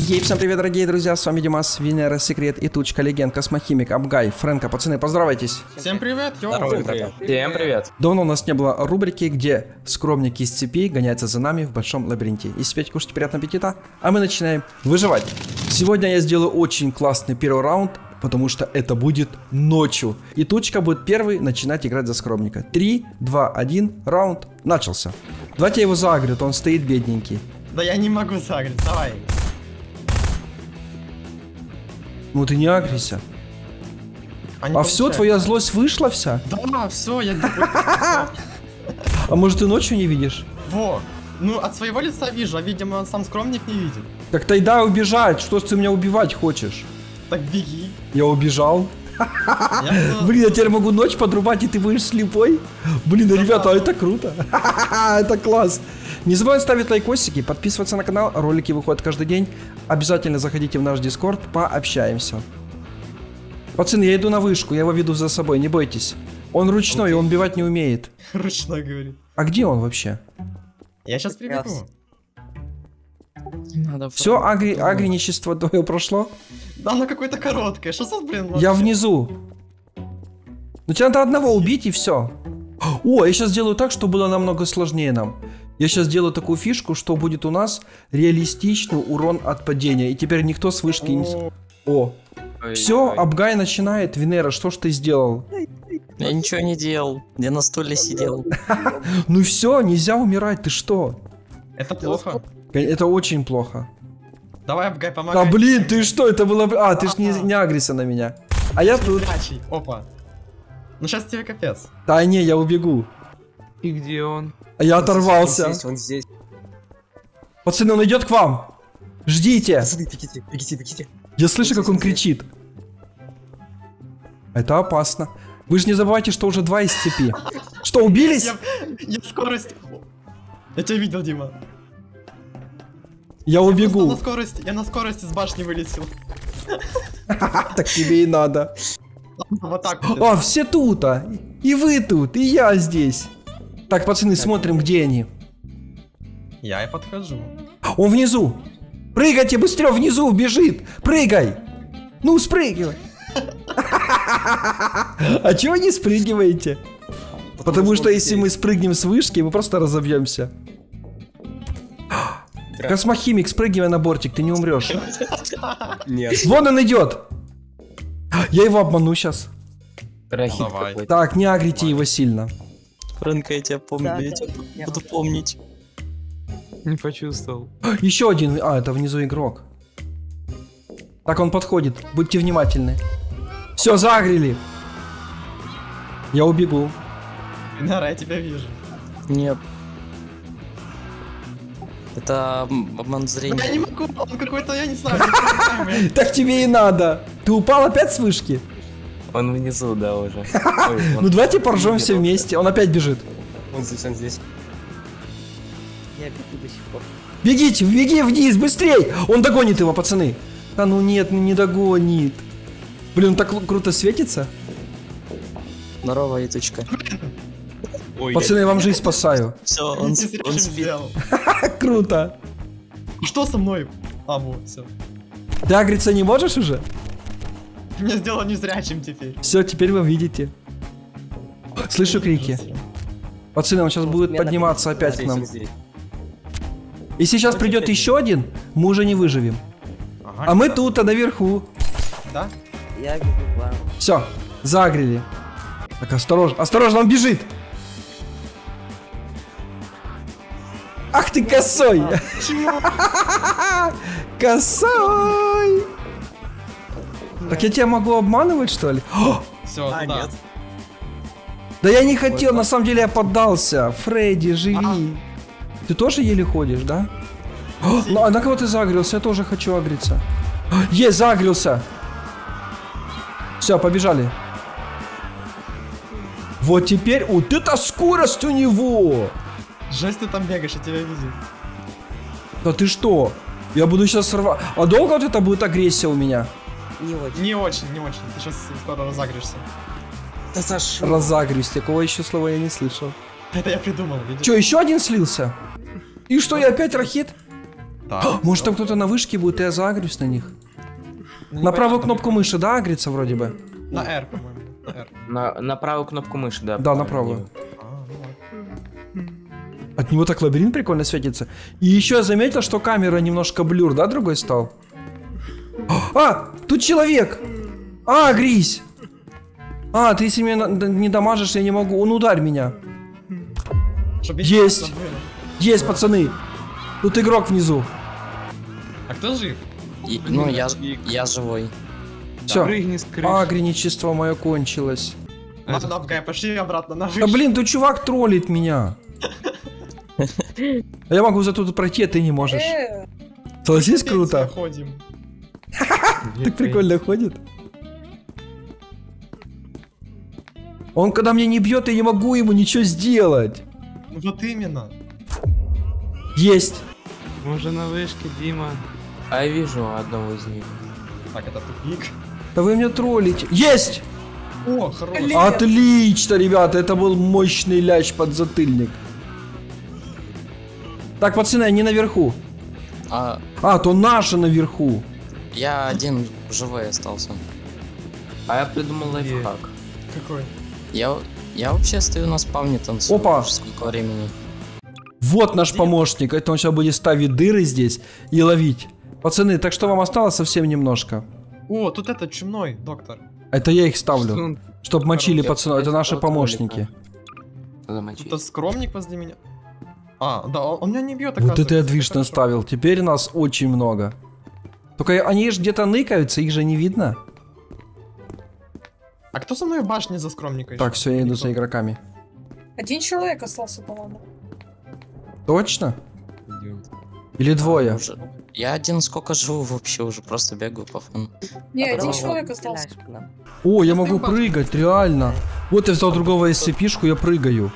Ей, всем привет, дорогие друзья, с вами Дима, Венера, Секрет и Тучка, Легенд, Космохимик, Абгай, Фрэнка, пацаны, поздравайтесь! Всем привет! Здорово, привет. Всем привет! Давно у нас не было рубрики, где скромники из цепи гоняются за нами в большом лабиринте. И теперь кушайте, приятного аппетита, а мы начинаем выживать. Сегодня я сделаю очень классный первый раунд, потому что это будет ночью. И Тучка будет первый начинать играть за скромника. 3, 2, 1, раунд начался. Давайте я его заагрю, то он стоит бедненький. Да я не могу заагрить, давай. Ну ты не агрися. А все, твоя злость вышла вся? Да, все, я... А может ты ночью не видишь? Во, ну от своего лица вижу, а видимо сам скромник не видит. Так тогда убежать, что ж ты меня убивать хочешь? Так беги. Я убежал. Блин, я теперь могу ночь подрубать, и ты будешь слепой? Блин, ребята, это круто. Это класс. Не забывайте ставить лайкосики, подписываться на канал, ролики выходят каждый день. Обязательно заходите в наш Дискорд, пообщаемся. Пацаны, я иду на вышку, я его веду за собой, не бойтесь. Он ручной, он убивать не умеет. Ручной, говорит. А где он вообще? Я сейчас прибегу. Все, агриничество твое прошло? Да, оно какое-то короткое. 600, блин. Я внизу. Ну тебе надо одного убить и все. О, я сейчас делаю так, что было намного сложнее нам. Я сейчас делаю такую фишку, что будет у нас реалистичный урон от падения. И теперь никто с вышки не... О. Все, Абгай начинает. Венера, что ж ты сделал? Я ничего не делал. Я на стуле сидел. Ну все, нельзя умирать, ты что? Это плохо. Это очень плохо. Давай, Абгай, помогай. Да блин, ты что, это было... А, ты ж не агрися на меня. А я тут... Опа. Ну сейчас тебе капец. Да не, я убегу. И где он? А я оторвался. Он здесь. Пацаны, он идет к вам. Ждите. Пацаны, бегите, бегите, бегите. Я слышу, как он кричит. Это опасно. Вы же не забывайте, что уже два из цепи. Что, убились? Я скорость... Я тебя видел, Дима. Я убегу. Я на скорости с башни вылетел. Так тебе и надо. Вот так вот. А, все тут, а. И вы тут, и я здесь. Так, пацаны, смотрим, где они. Я и подхожу. Он внизу. Прыгайте быстрее, внизу, бежит. Прыгай. Ну, спрыгивай. А чего не спрыгиваете? Потому что если мы спрыгнем с вышки, мы просто разобьемся. Космохимик, спрыгивай на бортик, ты не умрешь. Нет. Вон он идет. Я его обману сейчас. Так, не агрите его сильно. Фрэнк, я тебя помню, да, я тебя буду помнить. Не почувствовал. Еще один. А, это внизу игрок. Так, он подходит. Будьте внимательны. Все, загрели. Я убегу. Нара, я тебя вижу. Нет. Это обман зрения. Я не могу, он какой-то, я не знаю. Так тебе и надо. Ты упал опять с вышки? Он внизу, да, уже. Ну давайте поржем все вместе. Он опять бежит. Он здесь, он здесь. Я бегу до сих пор. Бегите, беги вниз, быстрей! Он догонит его, пацаны. Да ну нет, не догонит. Блин, он так круто светится. Здорово, Иточка. Ой, пацаны, я вам жизнь спасаю. Все, он спел. Круто. Что со мной? А, вот, все. Ты агриться не можешь уже? Меня сделал незрячим теперь. Все, теперь вы видите. Слышу крики. Пацаны, он сейчас будет подниматься опять к нам. И сейчас придет еще один, мы уже не выживем. А мы тут, а наверху. Да? Все, загрели. Так, осторожно, осторожно, он бежит. Ах ты косой! Косой! Так я тебя могу обманывать, что ли? Все, нет. Да я не хотел, на самом деле я поддался. Фредди, живи. Ты тоже еле ходишь, да? А на кого ты загрелся? Я тоже хочу агриться. Есть, загрелся. Все, побежали. Вот теперь... Вот это скорость у него! Жесть, ты там бегаешь, я тебя вижу. Да ты что? Я буду сейчас сорвать. А долго вот это будет агрессия у меня? Не очень. Не очень, не очень. Ты сейчас скоро разагришься. Да Саша. Разагрюсь, такого еще слова я не слышал. Это я придумал, видишь? Че, еще один слился? И что, я опять рахит? Так, может там кто-то на вышке будет, и я заагрюсь на них. На правую кнопку мыши, да, агрится вроде бы? На R, по-моему. На правую кнопку мыши, да. Да, на правую. От него так лабиринт прикольно светится. И еще я заметил, что камера немножко блюр, да, другой стал? А, тут человек! А, агрись! А, ты если меня не дамажишь, я не могу. Он ударь меня. Есть! Есть, пацаны! Тут игрок внизу. А кто жив? Ну, я живой. Все, агреничество мое кончилось. Абгай, пошли обратно на вышку. Да блин, ты чувак троллит меня. Я могу зато тут пройти, а ты не можешь. Согласись, круто. Так прикольно ходит. Он когда меня не бьет, я не могу ему ничего сделать. Вот именно. Есть. Мы уже на вышке, Дима. А я вижу одного из них. Так, это тупик. Да вы меня троллите. Есть! О, хорош. Отлично, ребята, это был мощный ляч под затыльник. Так, пацаны, они наверху. А, то наши наверху. Я один живой остался. А я придумал лайфхак. Какой? Я вообще стою на спавне, танцую. Опа! Сколько времени. Вот наш помощник. Это он сейчас будет ставить дыры здесь и ловить. Пацаны, так что вам осталось совсем немножко. О, тут этот чумной доктор. Это я их ставлю, чтоб мочили пацанов. Это наши помощники. Это скромник возле меня. А, да, он меня не бьет. Вот это я движ наставил. Теперь нас очень много. Только они же где-то ныкаются, их же не видно. А кто со мной в башне за скромникой? Так, все, я иду за игроками. Один человек остался, по-моему. Точно? Или двое? Я один сколько живу вообще уже, просто бегаю по фону. Не, один человек остался. О, я могу прыгать, реально. Вот я взял другого SCP-шку, я прыгаю.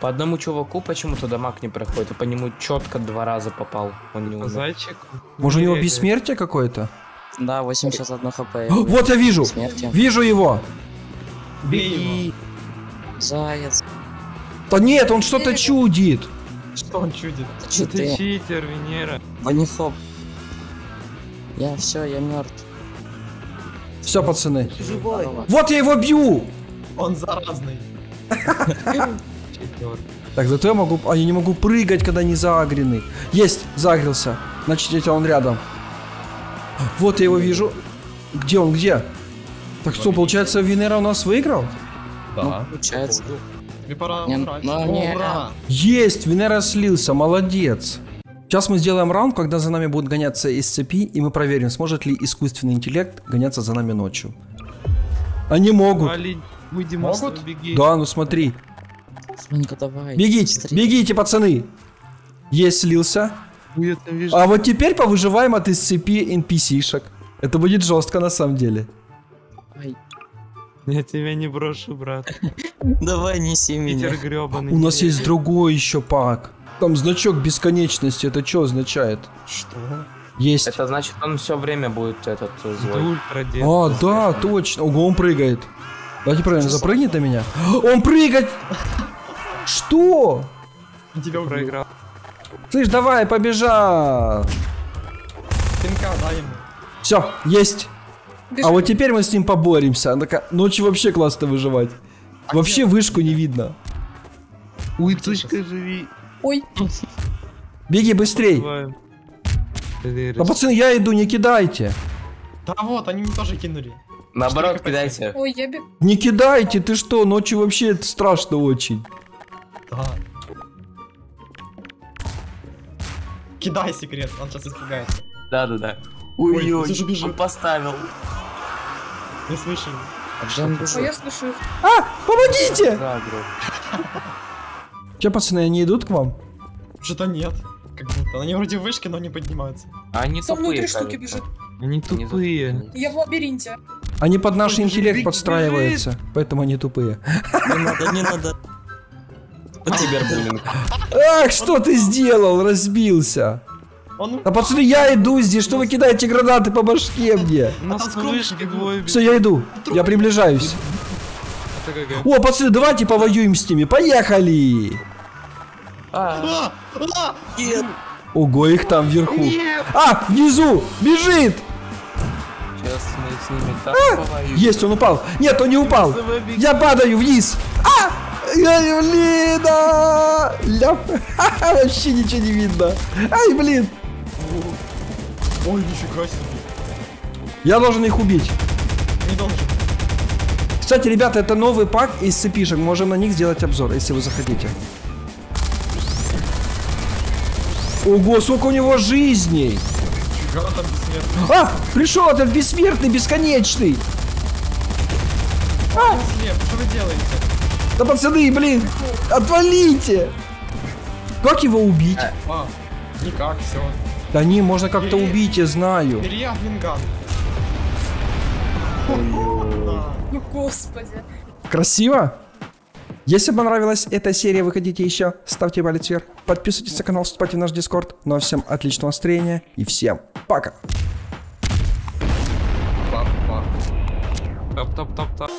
По одному чуваку почему-то дамаг не проходит, и по нему четко 2 раза попал. Он не умер. Зайчик. Может, у него бессмертие какое-то? Да, 81 хп. Вот я вижу! Вижу его! Бей его. Заяц. Да нет, он что-то чудит. Что он чудит? Ты читер, Венера. Ванихоп. Я мертв. Все, пацаны. Живой. Вот я его бью! Он заразный. Так, зато я могу... А я не могу прыгать, когда не заагрены. Есть, заагрился. Значит, это он рядом. Вот я его вижу. Где он, где? Так что, получается, Венера у нас выиграл? Да. Получается. Пора ура. Есть, Венера слился, молодец. Сейчас мы сделаем раунд, когда за нами будут гоняться SCP, и мы проверим, сможет ли искусственный интеллект гоняться за нами ночью. Они могут. Могут? Да, ну смотри. Фрэнка, давай. Бегите, бегите, пацаны. Есть, слился. А вот теперь повыживаем от SCP NPC-шек. Это будет жестко на самом деле. Ай. Я тебя не брошу, брат. Давай, неси меня. У нас есть другой еще пак. Там значок бесконечности. Это что означает? Что? Есть. Это значит, он все время будет этот злой. А, да, точно. Ого, он прыгает. Давайте проверим, запрыгнет на меня. Он прыгает! Что? Тебя проиграл. Слышь, давай, побежал. Все, есть. А вот теперь мы с ним поборемся. Ночью вообще классно выживать. Вообще вышку не видно. Ой, Тучка, живи. Ой. Беги быстрей. Да, пацаны, я иду, не кидайте. Да вот, они меня тоже кинули. Наоборот, кидайте. Ой, я бегу. Не кидайте, ты что, ночью вообще страшно очень. Да. Кидай секрет, он сейчас испугается. Да-да-да. Ой-ой, он поставил. Я слышу. А я слышу. А, помогите! Че, пацаны, они идут к вам? Что-то нет. Как будто. Они вроде в вышке, но не поднимаются. Они тупые, кажется. Они тупые. Я в лабиринте. Они под наш интеллект подстраиваются, поэтому они тупые. Не надо, не надо. Ах, что ты сделал? Разбился. А пацаны, я иду здесь, что вы кидаете гранаты по башке мне? Все, я иду, я приближаюсь. О, пацаны, давайте повоюем с ними, поехали! Ого, их там вверху. Нет. А, внизу! Бежит! Сейчас мы с ними так повоюем. Есть, он упал. Нет, он не упал. Я падаю вниз. А! Блин! Ляп. Вообще ничего не видно. Ай, блин! Ой, нифига себе. Я должен их убить. Не должен. Кстати, ребята, это новый пак из SCP-шек. Можем на них сделать обзор, если вы захотите. Ого, сколько у него жизней! А! Пришел этот бессмертный, бесконечный! А! Что вы делаете? Да, пацаны, блин! Отвалите! Как его убить? Никак, все. Да не, можно как-то убить, я знаю. Ну, господи. Красиво? Если понравилась эта серия, вы хотите еще, ставьте палец вверх, подписывайтесь на канал, вступайте в наш Дискорд. Ну а всем отличного настроения и всем пока. Топ-топ-топ-топ.